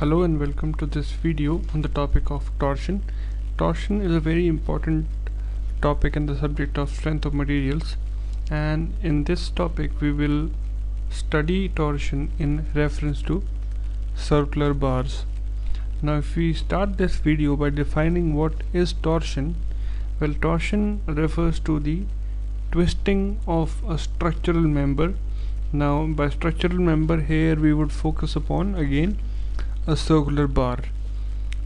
Hello and welcome to this video on the topic of torsion. Torsion is a very important topic and the subject of strength of materials, and in this topic we will study torsion in reference to circular bars. Now if we start this video by defining what is torsion, well, torsion refers to the twisting of a structural member. Now by structural member here we would focus upon again a circular bar,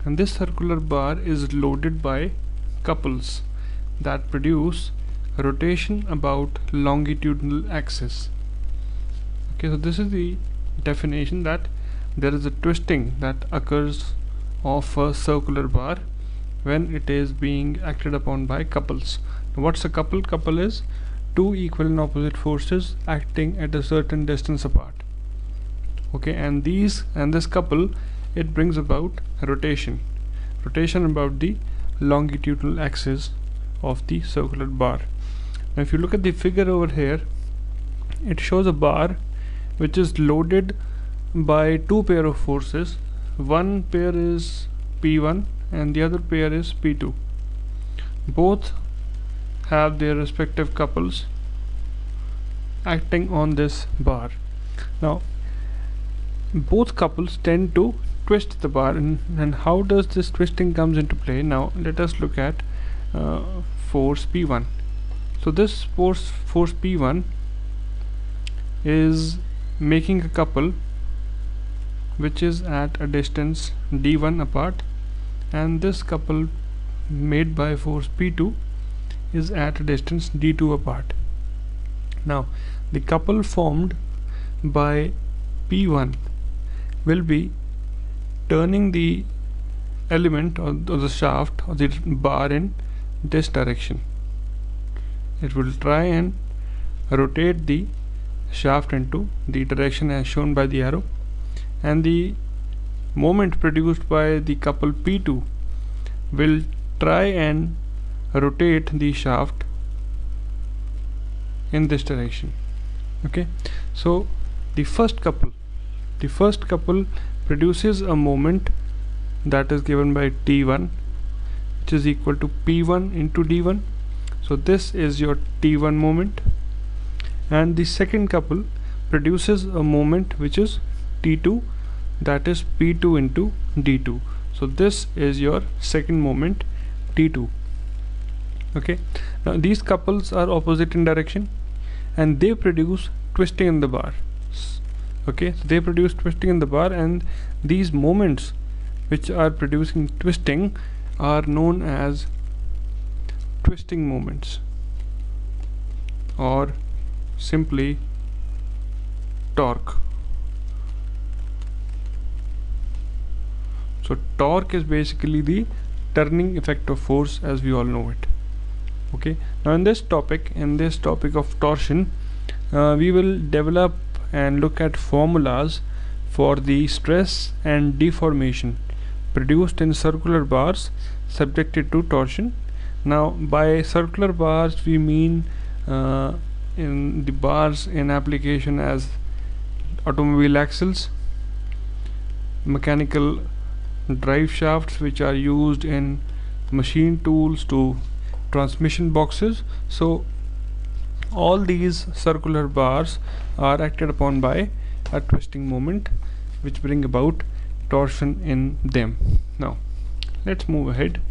and this circular bar is loaded by couples that produce rotation about longitudinal axis. Okay, so this is the definition, that there is a twisting that occurs of a circular bar when it is being acted upon by couples. Now, what's a couple? Couple is two equal and opposite forces acting at a certain distance apart. Okay, and this couple, it brings about rotation about the longitudinal axis of the circular bar. Now if you look at the figure over here, it shows a bar which is loaded by two pair of forces. One pair is P1 and the other pair is P2. Both have their respective couples acting on this bar. Now both couples tend to twist the bar, and how does this twisting comes into play? Now let us look at force P1. So this force P1 is making a couple which is at a distance D1 apart, and this couple made by force P2 is at a distance D2 apart. Now the couple formed by P1 will be turning the element or the shaft or the bar in this direction. It will try and rotate the shaft into the direction as shown by the arrow, and the moment produced by the couple P2 will try and rotate the shaft in this direction. Okay, so the first couple produces a moment that is given by T1, which is equal to P1 into D1. So this is your T1 moment, and the second couple produces a moment which is T2, that is P2 into D2. So this is your second moment, T2. Okay, now these couples are opposite in direction and they produce twisting in the bar. Okay, so they produce twisting in the bar, and these moments which are producing twisting are known as twisting moments, or simply torque. So torque is basically the turning effect of force as we all know it. Okay, now in this topic of torsion, we will develop and look at formulas for the stress and deformation produced in circular bars subjected to torsion. Now by circular bars we mean in the bars in application as automobile axles, mechanical drive shafts which are used in machine tools, to transmission boxes. So all these circular bars are acted upon by a twisting moment which bring about torsion in them. Now let's move ahead.